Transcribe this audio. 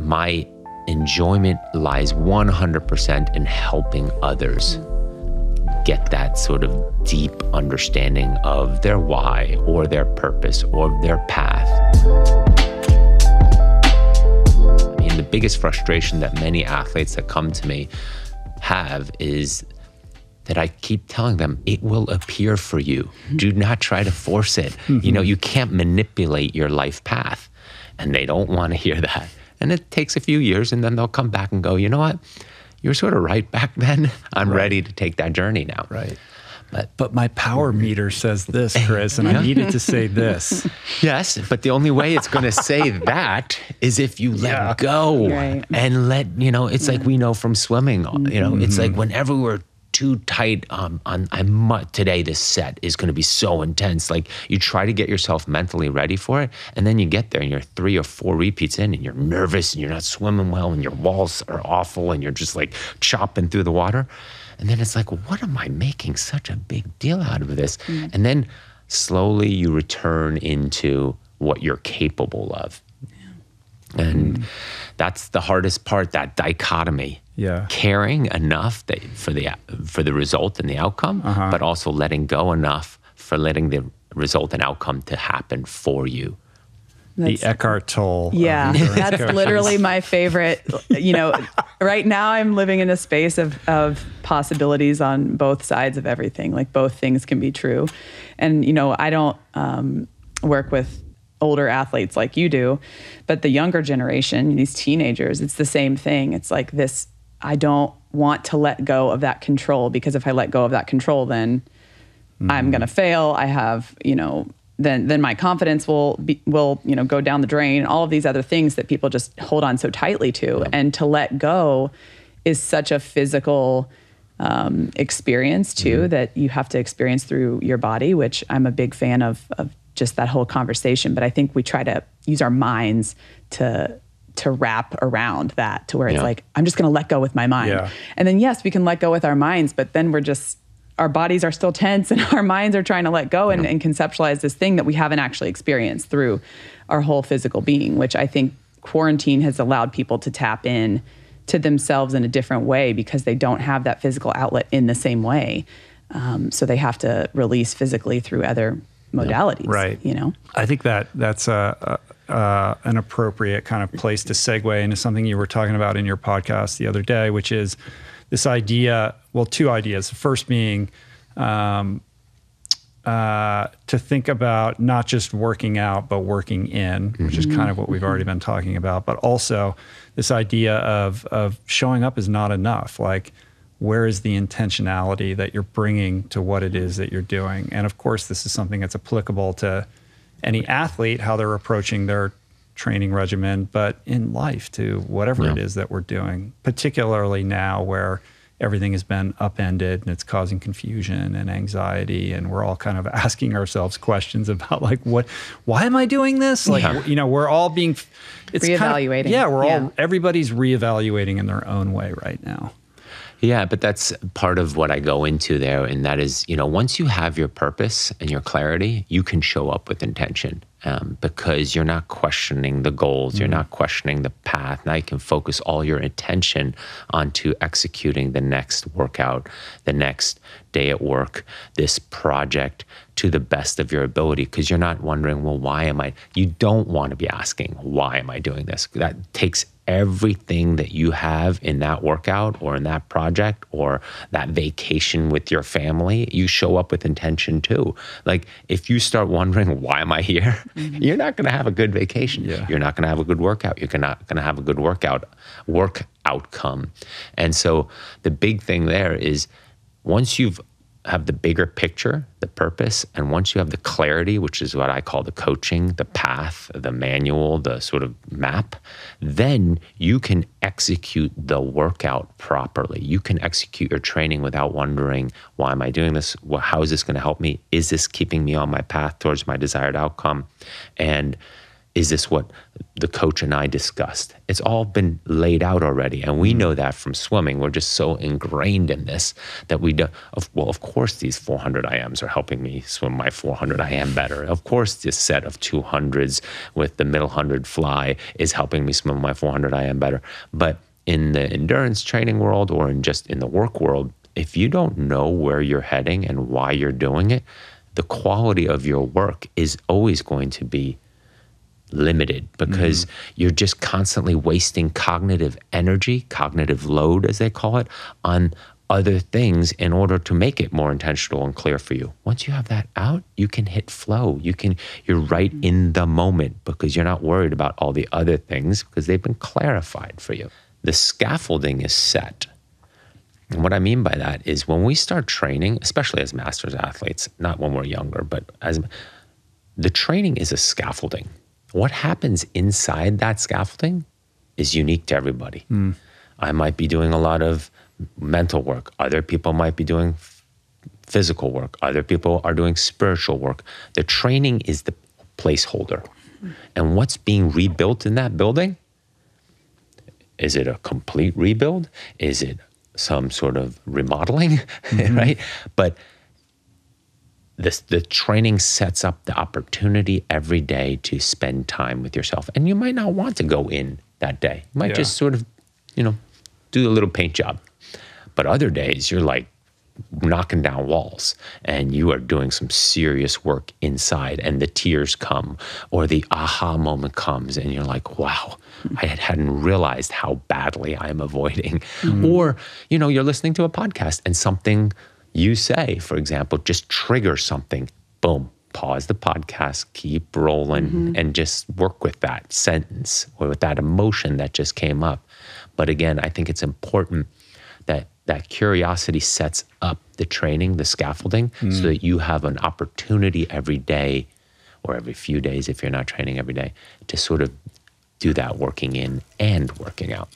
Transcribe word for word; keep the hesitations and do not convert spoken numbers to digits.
my enjoyment lies one hundred percent in helping others get that sort of deep understanding of their why or their purpose or their path. I mean, the biggest frustration that many athletes that come to me have is that I keep telling them, it will appear for you. Do not try to force it. Mm-hmm. You know, you can't manipulate your life path. And they don't want to hear that. And it takes a few years, and then they'll come back and go, you know what? You're sort of right back then. I'm right. ready to take that journey now. Right. But, but my power meter says this, Chris, and yeah. I need it to say this. Yes, but the only way it's going to say that is if you let yeah. go. Right. And let, you know, it's yeah. like we know from swimming, you know, mm-hmm. it's like whenever we're too tight um, on, I'm, today this set is going to be so intense. Like you try to get yourself mentally ready for it, and then you get there and you're three or four repeats in and you're nervous and you're not swimming well and your walls are awful and you're just like chopping through the water. And then it's like, well, what am I making such a big deal out of this? Mm. And then slowly you return into what you're capable of. Yeah. And mm. that's the hardest part, that dichotomy. Yeah. Caring enough that for the for the result and the outcome, uh-huh. but also letting go enough for letting the result and outcome to happen for you. That's, the Eckhart Tolle. Yeah, that's coaches. Literally my favorite. You know, right now I'm living in a space of of possibilities on both sides of everything. Like both things can be true, and you know, I don't um, work with older athletes like you do, but the younger generation, these teenagers, it's the same thing. It's like this. I don't want to let go of that control, because if I let go of that control, then mm. I'm going to fail. I have, you know, then then my confidence will be, will, you know, go down the drain. All of these other things that people just hold on so tightly to, yeah. and to let go is such a physical um, experience too, mm. that you have to experience through your body, which I'm a big fan of, of just that whole conversation. But I think we try to use our minds to to wrap around that, to where it's yeah. like, I'm just gonna let go with my mind. Yeah. And then yes, we can let go with our minds, but then we're just, our bodies are still tense and our minds are trying to let go and, yeah. and conceptualize this thing that we haven't actually experienced through our whole physical being, which I think quarantine has allowed people to tap in to themselves in a different way, because they don't have that physical outlet in the same way. Um, so they have to release physically through other modalities, yeah. right. you know? I think that that's a, a Uh, an appropriate kind of place to segue into something you were talking about in your podcast the other day, which is this idea, well, two ideas. The first being um, uh, to think about not just working out, but working in, mm-hmm. which is kind of what we've already been talking about, but also this idea of, of showing up is not enough. Like, where is the intentionality that you're bringing to what it is that you're doing? And of course, this is something that's applicable to any athlete, how they're approaching their training regimen, but in life to whatever yeah. it is that we're doing, particularly now where everything has been upended and it's causing confusion and anxiety. And we're all kind of asking ourselves questions about like, what, why am I doing this? Like, yeah. you know, we're all being, it's reevaluating. Kind of, yeah, we're yeah. all, everybody's reevaluating in their own way right now. Yeah, but that's part of what I go into there. And that is, you know, once you have your purpose and your clarity, you can show up with intention um, because you're not questioning the goals, mm-hmm. you're not questioning the path. Now you can focus all your attention onto executing the next workout, the next day at work, this project to the best of your ability, because you're not wondering, well, why am I? You don't want to be asking, why am I doing this? That takes everything that you have in that workout or in that project or that vacation with your family. You show up with intention too. Like if you start wondering, why am I here? Mm-hmm. You're not going to have a good vacation. Yeah. You're not going to have a good workout. You're not going to have a good workout, work outcome. And so the big thing there is once you've have the bigger picture, the purpose, and once you have the clarity, which is what I call the coaching, the path, the manual, the sort of map, then you can execute the workout properly. You can execute your training without wondering, why am I doing this? How is this going to help me? Is this keeping me on my path towards my desired outcome? And is this what the coach and I discussed? It's all been laid out already, and we know that from swimming. We're just so ingrained in this that we do, of, well, of course these four hundred I Ms are helping me swim my four hundred I M better. Of course this set of two hundreds with the middle one hundred fly is helping me swim my four hundred I M better. But in the endurance training world, or in just in the work world, if you don't know where you're heading and why you're doing it, the quality of your work is always going to be limited, because mm-hmm. you're just constantly wasting cognitive energy, cognitive load, as they call it, on other things in order to make it more intentional and clear for you. Once you have that out, you can hit flow. You can, you're right mm-hmm. in the moment, because you're not worried about all the other things, because they've been clarified for you. The scaffolding is set. And what I mean by that is, when we start training, especially as masters athletes, not when we're younger, but as the training is a scaffolding. What happens inside that scaffolding is unique to everybody. Mm. I might be doing a lot of mental work. Other people might be doing physical work. Other people are doing spiritual work. The training is the placeholder. Mm. And what's being rebuilt in that building? Is it a complete rebuild? Is it some sort of remodeling, mm-hmm. right? But this, the training sets up the opportunity every day to spend time with yourself. And you might not want to go in that day. You might yeah. just sort of, you know, do a little paint job. But other days you're like knocking down walls, and you are doing some serious work inside, and the tears come, or the aha moment comes, and you're like, wow, I hadn't realized how badly I'm avoiding. Mm. Or, you know, you're listening to a podcast and something you say, for example, just triggers something, boom, pause the podcast, keep rolling, mm-hmm. and just work with that sentence or with that emotion that just came up. But again, I think it's important that that curiosity sets up the training, the scaffolding, mm. so that you have an opportunity every day, or every few days if you're not training every day, to sort of do that working in and working out.